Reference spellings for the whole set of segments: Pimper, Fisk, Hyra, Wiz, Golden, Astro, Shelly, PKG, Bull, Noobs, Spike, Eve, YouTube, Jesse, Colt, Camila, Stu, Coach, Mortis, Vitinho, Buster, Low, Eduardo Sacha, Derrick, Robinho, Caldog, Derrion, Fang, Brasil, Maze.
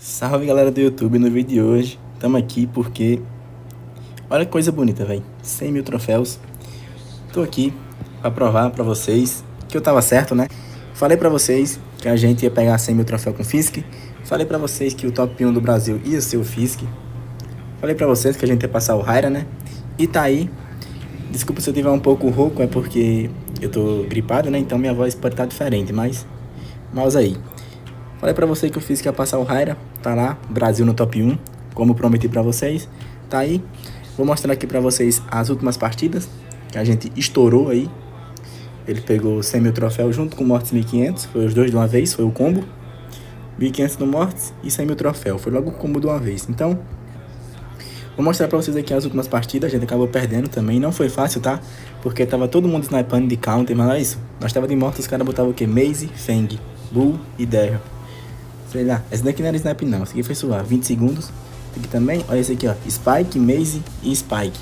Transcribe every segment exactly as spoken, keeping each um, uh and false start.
Salve galera do YouTube, no vídeo de hoje estamos aqui porque olha que coisa bonita, velho, cem mil troféus. Tô aqui pra provar pra vocês que eu tava certo, né? Falei pra vocês que a gente ia pegar cem mil troféus com o Fisk. Falei pra vocês que o top um do Brasil ia ser o Fisk. Falei pra vocês que a gente ia passar o Hyra, né? E tá aí. Desculpa se eu tiver um pouco rouco, é porque eu tô gripado, né? Então minha voz pode estar diferente, mas... Mas aí. Falei pra vocês que eu fiz que ia passar o Hyra, tá lá, Brasil no top um, como prometi pra vocês, tá aí. Vou mostrar aqui pra vocês as últimas partidas, que a gente estourou aí. Ele pegou cem mil troféus junto com o Mortis mil e quinhentos, foi os dois de uma vez, foi o combo. mil e quinhentos do Mortis e cem mil troféus, foi logo o combo de uma vez, então... Vou mostrar pra vocês aqui as últimas partidas, a gente acabou perdendo também, não foi fácil, tá? Porque tava todo mundo snipando de counter, mas não é isso. Nós tava de Mortis, os caras botavam o quê? Maze, Fang, Bull e Derrion. Sei lá, esse daqui não era snipe não, esse aqui foi suave, vinte segundos. Esse aqui também, olha esse aqui ó, Spike, Maze e Spike.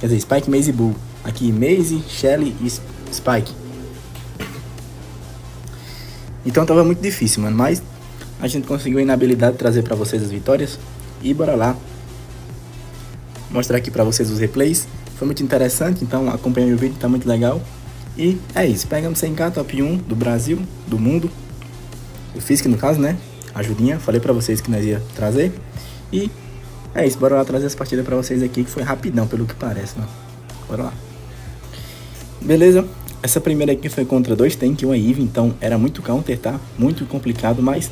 Quer dizer, Spike, Maze e Bull. Aqui Maze, Shelly e Spike. Então tava muito difícil, mano, mas a gente conseguiu aí na habilidade trazer pra vocês as vitórias. E bora lá mostrar aqui pra vocês os replays. Foi muito interessante, então acompanha meu vídeo, tá muito legal. E é isso, pegamos cem mil, top um do Brasil, do mundo. O Fisk no caso, né? Ajudinha, falei pra vocês que nós ia trazer. E é isso, bora lá trazer as partidas pra vocês aqui, que foi rapidão, pelo que parece, mano. Bora lá. Beleza, essa primeira aqui foi contra dois tank e uma Eve, então era muito counter, tá? Muito complicado, mas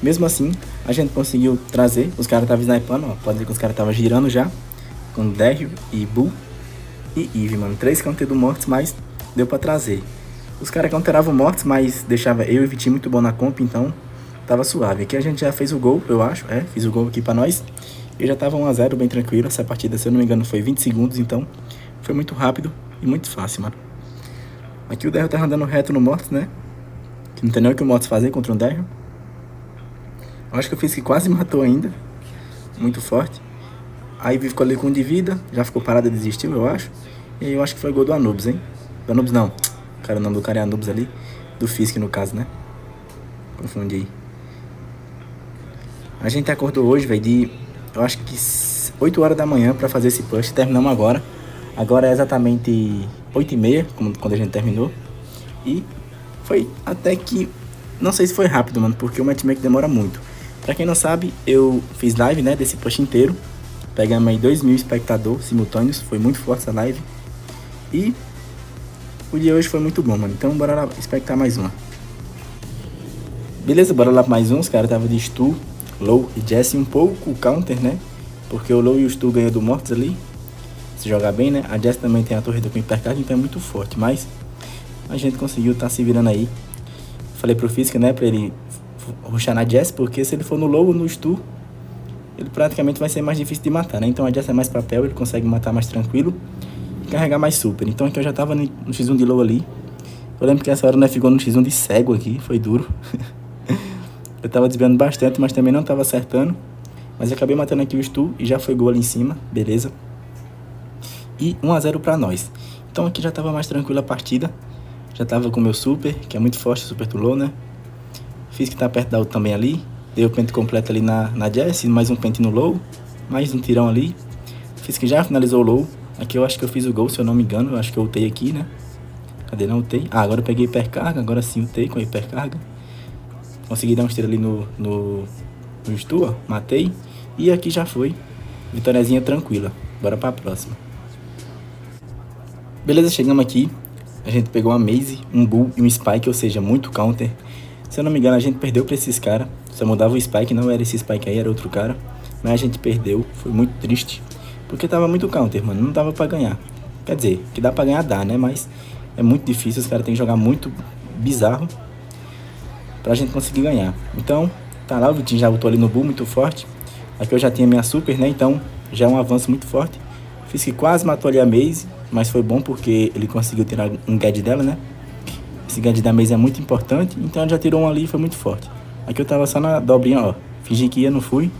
mesmo assim, a gente conseguiu trazer. Os caras estavam snipando, ó, pode ver que os caras estavam girando já. Com Derrick e Bull e Eve, mano. Três counter do Mortis, mas deu pra trazer. Os caras counteravam o Mortis, mas deixava eu e o Vitinho muito bom na comp, então tava suave. Aqui a gente já fez o gol, eu acho. É, fiz o gol aqui pra nós. E já tava um a zero, bem tranquilo. Essa partida, se eu não me engano, foi vinte segundos, então foi muito rápido e muito fácil, mano. Aqui o Derrick tava andando reto no Mortis, né? Que não tem nem o que o Mortis fazer contra um Derrick. Eu acho que eu fiz que quase matou ainda. Muito forte. A Eve ficou ali com um de vida, já ficou parada, desistiu, eu acho. E aí eu acho que foi gol do Noobs, hein? Do Noobs não. Cara, o nome do cara é Noobs ali. Do Fisk, no caso, né? Confundi aí. A gente acordou hoje, velho, de... Eu acho que oito horas da manhã pra fazer esse push. Terminamos agora. Agora é exatamente oito e meia, quando a gente terminou. E foi até que... Não sei se foi rápido, mano, porque o matchmaking demora muito. Pra quem não sabe, eu fiz live, né, desse push inteiro. Pegamos aí dois mil espectadores simultâneos. Foi muito forte essa live. E o dia hoje foi muito bom, mano. Então bora lá espectar mais uma. Beleza, bora lá mais um. Os caras tava de Stu, Low e Jesse. Um pouco counter, né? Porque o Low e o Stu ganham do Mortis ali. Se jogar bem, né? A Jesse também tem a torre do Pimper, então é muito forte. Mas a gente conseguiu tá se virando aí. Falei pro Fisk, né? Pra ele rushar na Jesse. Porque se ele for no Low ou no Stu, ele praticamente vai ser mais difícil de matar, né? Então a Jess é mais papel, ele consegue matar mais tranquilo e carregar mais super. Então aqui eu já tava no xis um de Low ali. Eu lembro que essa hora nós ficou no xis um de cego aqui, foi duro. Eu tava desviando bastante, mas também não tava acertando. Mas eu acabei matando aqui o Stu e já foi gol ali em cima, beleza. E um a zero pra nós. Então aqui já tava mais tranquila a partida. Já tava com o meu super, que é muito forte, super do Low, né? Fiz que tá perto da ult também ali. Dei o pente completo ali na, na Jesse, mais um pente no Low, mais um tirão ali. Fiz que já finalizou o Low. Aqui eu acho que eu fiz o gol, se eu não me engano. Eu acho que eu ultei aqui, né? Cadê? Não ultei. Ah, agora eu peguei hipercarga. Agora sim ultei com a hipercarga. Consegui dar um tiro ali no, no, no Stu, ó. Matei. E aqui já foi. Vitóriazinha tranquila. Bora pra próxima. Beleza, chegamos aqui. A gente pegou uma Maze, um Bull e um Spike, ou seja, muito counter. Se eu não me engano, a gente perdeu pra esses caras. Só mudava o Spike, não era esse Spike aí, era outro cara. Mas a gente perdeu, foi muito triste. Porque tava muito counter, mano, não dava pra ganhar. Quer dizer, que dá pra ganhar dá, né? Mas é muito difícil, os caras tem que jogar muito bizarro pra gente conseguir ganhar. Então, tá lá, o Vitinho já botou ali no Bull, muito forte. Aqui eu já tinha minha super, né? Então, já é um avanço muito forte. Fiz que quase matou ali a Maze, mas foi bom porque ele conseguiu tirar um gadget dela, né? Esse gadget da mesa é muito importante, então já tirou um ali e foi muito forte. Aqui eu tava só na dobrinha, ó. Fingi que ia, não fui.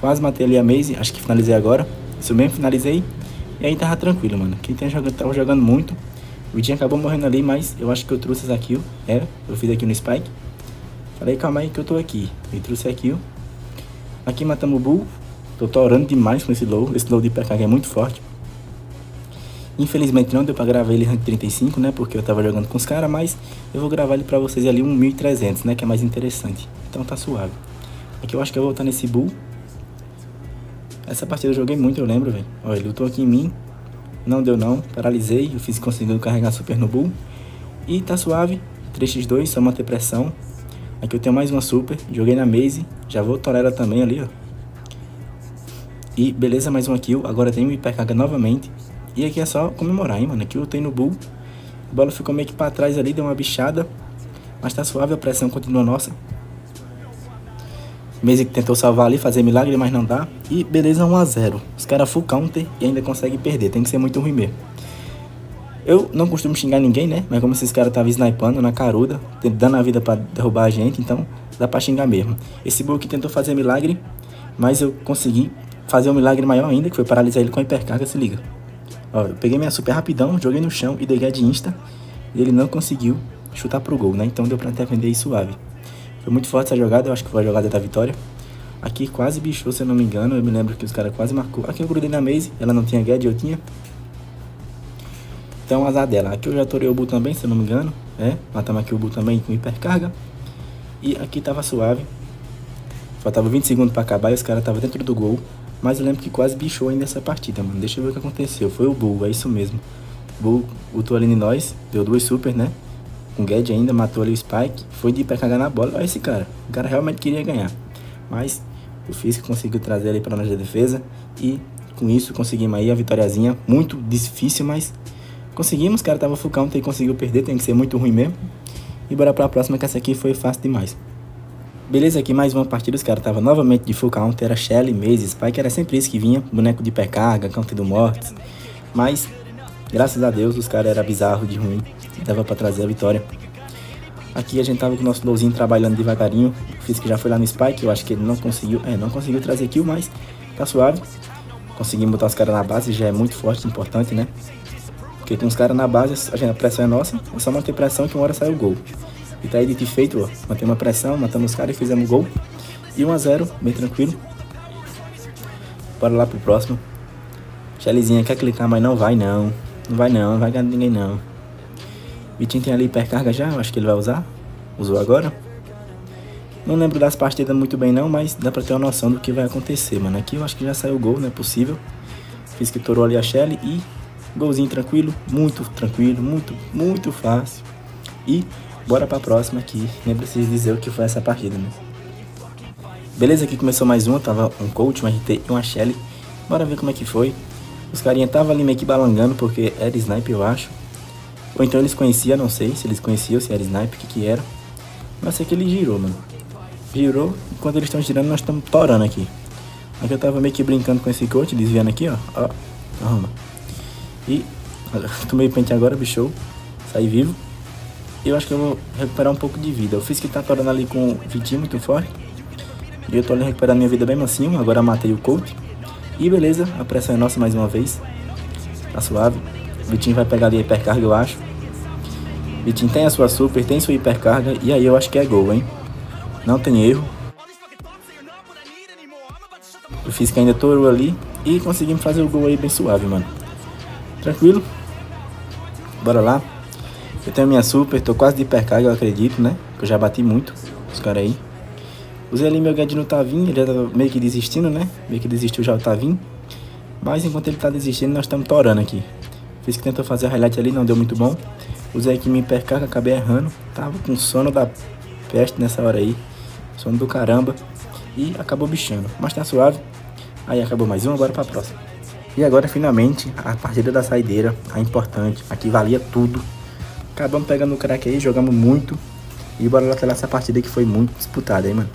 Quase matei ali a Maze, acho que finalizei agora. Isso mesmo, finalizei. E aí tava tranquilo, mano. Quem tem jogado, tava jogando muito. O Vitinho acabou morrendo ali, mas eu acho que eu trouxe essa kill. É, eu fiz aqui no Spike. Peraí, calma aí que eu tô aqui. Ele trouxe a kill. Aqui matamos o Bull. Tô torando demais com esse Low. Esse Low de P K G é muito forte. Infelizmente não deu pra gravar ele rank trinta e cinco, né? Porque eu tava jogando com os caras, mas eu vou gravar ele pra vocês ali um mil e trezentos, né? Que é mais interessante. Então tá suave. Aqui eu acho que eu vou voltar nesse Bull. Essa partida eu joguei muito, eu lembro, velho. Olha, ele lutou aqui em mim. Não deu não. Paralisei. O Fisk conseguiu carregar super no Bull. E tá suave. três por dois, só manter pressão. Aqui eu tenho mais uma super. Joguei na Maze. Já vou torar ela também ali, ó. E beleza, mais uma kill. Agora tem o I P K H novamente. E aqui é só comemorar, hein, mano. Aqui eu tenho no Bull. A bola ficou meio que pra trás ali, deu uma bichada. Mas tá suave, a pressão continua nossa. Maze que tentou salvar ali, fazer milagre, mas não dá. E beleza, um a zero. Os caras full counter e ainda conseguem perder. Tem que ser muito ruim mesmo. Eu não costumo xingar ninguém, né? Mas como esses caras estavam snipando na caruda, dando a vida pra derrubar a gente, então dá pra xingar mesmo. Esse Bull que tentou fazer milagre, mas eu consegui fazer um milagre maior ainda, que foi paralisar ele com a hipercarga, se liga. Ó, eu peguei minha super rapidão, joguei no chão e dei get insta. E ele não conseguiu chutar pro gol, né? Então deu pra defender aí suave. Foi muito forte essa jogada, eu acho que foi a jogada da vitória. Aqui quase bichou, se eu não me engano. Eu me lembro que os caras quase marcou. Aqui eu grudei na Maze, ela não tinha get, eu tinha. Então azar dela. Aqui eu já torei o Bull também, se eu não me engano. É, matamos aqui o Bull também com hipercarga. E aqui tava suave. Faltava vinte segundos pra acabar e os caras estavam dentro do gol. Mas eu lembro que quase bichou ainda essa partida, mano. Deixa eu ver o que aconteceu. Foi o Bull, é isso mesmo. Bull lutou ali em nós, deu duas super, né? Com Gad ainda, matou ali o Spike. Foi de P K H na bola. Olha esse cara. O cara realmente queria ganhar. Mas o Fisk conseguiu trazer ele pra nós da defesa. E com isso conseguimos aí a vitóriazinha. Muito difícil, mas conseguimos. O cara tava full counter e conseguiu perder. Tem que ser muito ruim mesmo. E bora pra próxima, que essa aqui foi fácil demais. Beleza, aqui mais uma partida, os caras estavam novamente de full counter, era Shelly, Maze, Spike, era sempre isso que vinha, boneco de hipercarga, counter do Mortis, mas, graças a Deus, os caras eram bizarros de ruim, dava pra trazer a vitória. Aqui a gente tava com o nosso Lowzinho trabalhando devagarinho, o Fisk já foi lá no Spike, eu acho que ele não conseguiu, é, não conseguiu trazer kill, mas tá suave, conseguimos botar os caras na base, já é muito forte, importante, né, porque com os caras na base, a, gente, a pressão é nossa, é só manter pressão que uma hora sai o gol. E tá aí de feito, ó. Mantemos a pressão, matamos os caras e fizemos gol. E um a zero, bem tranquilo. Bora lá pro próximo. Shellyzinha quer clicar, mas não vai não. Não vai não, não vai ganhar ninguém não. Vitinho tem ali hipercarga já, eu acho que ele vai usar. Usou agora. Não lembro das partidas muito bem não, mas dá pra ter uma noção do que vai acontecer, mano. Aqui eu acho que já saiu o gol, não é possível. Fiz que torou ali a Shelly e... golzinho tranquilo, muito tranquilo, muito, muito fácil. E... bora pra próxima aqui, nem preciso dizer o que foi essa partida, né? Beleza, aqui começou mais uma, tava um Coach, um R T e uma Shelly. Bora ver como é que foi. Os carinha tava ali meio que balangando, porque era snipe, eu acho. Ou então eles conheciam, não sei se eles conheciam, se era snipe, o que que era. Mas sei que ele girou, mano. Girou, enquanto eles estão girando, nós estamos torando aqui. Aqui eu tava meio que brincando com esse Coach, desviando aqui, ó. Ó, arruma. E, olha, tomei pente agora, bichou. Saí vivo. Eu acho que eu vou recuperar um pouco de vida. Eu fiz que tá torando ali com o Vitinho muito forte. E eu tô ali recuperando minha vida bem mansinho. Agora matei o Colt. E beleza, a pressão é nossa mais uma vez. Tá suave. O Vitinho vai pegar ali a hipercarga, eu acho. O Vitinho tem a sua super, tem sua hipercarga. E aí eu acho que é gol, hein? Não tem erro. O Fisk ainda torou ali. E conseguimos fazer o gol aí bem suave, mano. Tranquilo. Bora lá. Eu tenho a minha super, tô quase de hipercarga, eu acredito, né? Eu já bati muito, os caras aí. Usei ali meu gadinho no Tavinho, ele já tava meio que desistindo, né? Meio que desistiu já o Tavinho. Mas enquanto ele tá desistindo, nós estamos torando aqui. Fiz que tentou fazer a highlight ali, não deu muito bom. Usei aqui minha hipercarga, acabei errando. Tava com sono da peste nessa hora aí. Sono do caramba. E acabou bichando, mas tá suave. Aí acabou mais um, agora pra próxima. E agora, finalmente, a partida da saideira, a importante. Aqui valia tudo. Acabamos pegando o crack aí, jogamos muito. E bora lá pela essa partida que foi muito disputada, hein, mano.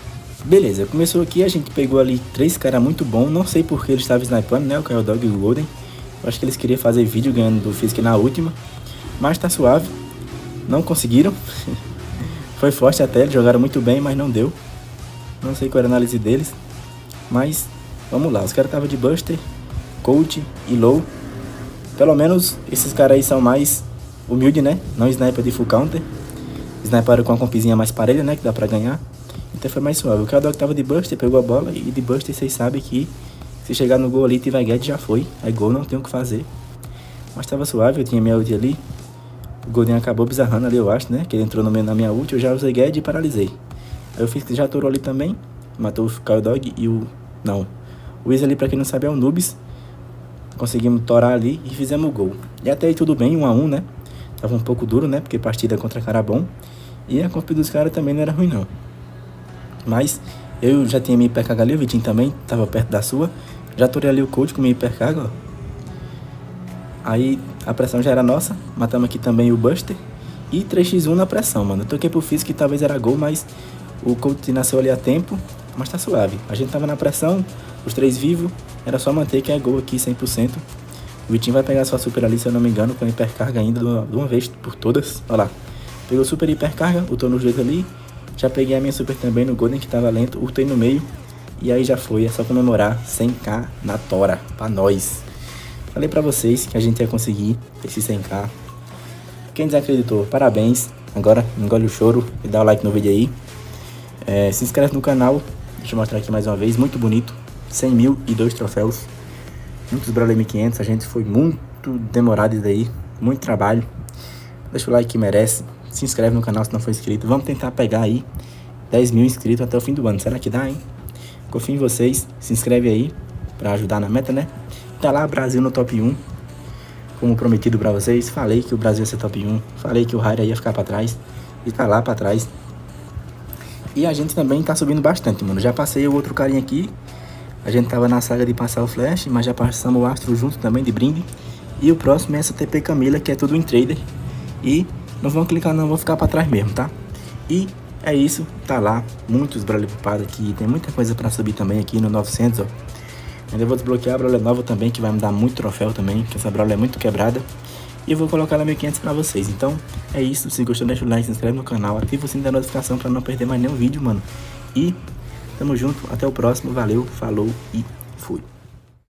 Beleza, começou aqui, a gente pegou ali três caras muito bons. Não sei porque eles estavam snipando, né, o Caldog e o Golden. Eu acho que eles queriam fazer vídeo ganhando do Fisk na última. Mas tá suave. Não conseguiram. Foi forte até, eles jogaram muito bem, mas não deu. Não sei qual era a análise deles. Mas, vamos lá, os caras estavam de Buster, Coach e Low. Pelo menos esses caras aí são mais... humilde, né? Não sniper de full counter. Sniper com a compizinha mais parelha, né? Que dá pra ganhar. Então foi mais suave. O Caldog tava de Buster, pegou a bola. E de Buster vocês sabem que se chegar no gol ali, tiver get, já foi. Aí gol não tem o que fazer. Mas tava suave, eu tinha minha ult ali. O Golden acabou bizarrando ali, eu acho, né? Que ele entrou no meio na minha ult, eu já usei get e paralisei. Aí o Fisk já atorou ali também. Matou o Caldog e o... Não. O Wiz ali, pra quem não sabe, é o Noobs. Conseguimos torar ali e fizemos o gol. E até aí tudo bem, um a um, né? Tava um pouco duro, né? Porque partida contra cara bom. E a comp dos caras também não era ruim, não. Mas eu já tinha minha hipercarga ali, o Vitinho também tava perto da sua. Já atorei ali o Coach com minha hipercarga, ó. Aí a pressão já era nossa. Matamos aqui também o Buster. E três a um na pressão, mano. Eu toquei pro Fisk, que talvez era gol, mas o Coach nasceu ali a tempo. Mas tá suave. A gente tava na pressão, os três vivos. Era só manter que é gol aqui cem por cento. O Vitinho vai pegar sua super ali, se eu não me engano, com a hipercarga ainda de uma vez por todas. Olha lá. Pegou super hipercarga, ultou nos dois ali. Já peguei a minha super também no Golden, que tava lento. Ultei no meio. E aí já foi. É só comemorar cem k na tora. Pra nós. Falei pra vocês que a gente ia conseguir esse cem k. Quem desacreditou, parabéns. Agora engole o choro e dá o like no vídeo aí. É, se inscreve no canal. Deixa eu mostrar aqui mais uma vez. Muito bonito. cem mil e dois troféus. Muitos Brawler mil e quinhentos. A gente foi muito demorado isso daí. Muito trabalho. Deixa o like que merece. Se inscreve no canal se não for inscrito. Vamos tentar pegar aí dez mil inscritos até o fim do ano. Será que dá, hein? Confio em vocês. Se inscreve aí pra ajudar na meta, né? Tá lá Brasil no top um. Como prometido pra vocês. Falei que o Brasil ia ser top um. Falei que o Hyra ia ficar pra trás. E tá lá pra trás. E a gente também tá subindo bastante, mano. Já passei o outro carinha aqui. A gente tava na saga de passar o Flash. Mas já passamos o Astro junto também de brinde. E o próximo é essa T P Camila, que é tudo em trader. E... não vão clicar não, vão ficar pra trás mesmo, tá? E é isso, tá lá. Muitos Brawler ocupados aqui. Tem muita coisa pra subir também aqui no novecentos, ó. Ainda vou desbloquear a Brawler nova também, que vai me dar muito troféu também. Porque essa Brawler é muito quebrada. E eu vou colocar na mil e quinhentos pra vocês. Então, é isso. Se gostou, deixa o like, se inscreve no canal. Ativa o sininho da notificação pra não perder mais nenhum vídeo, mano. E tamo junto. Até o próximo. Valeu, falou e fui.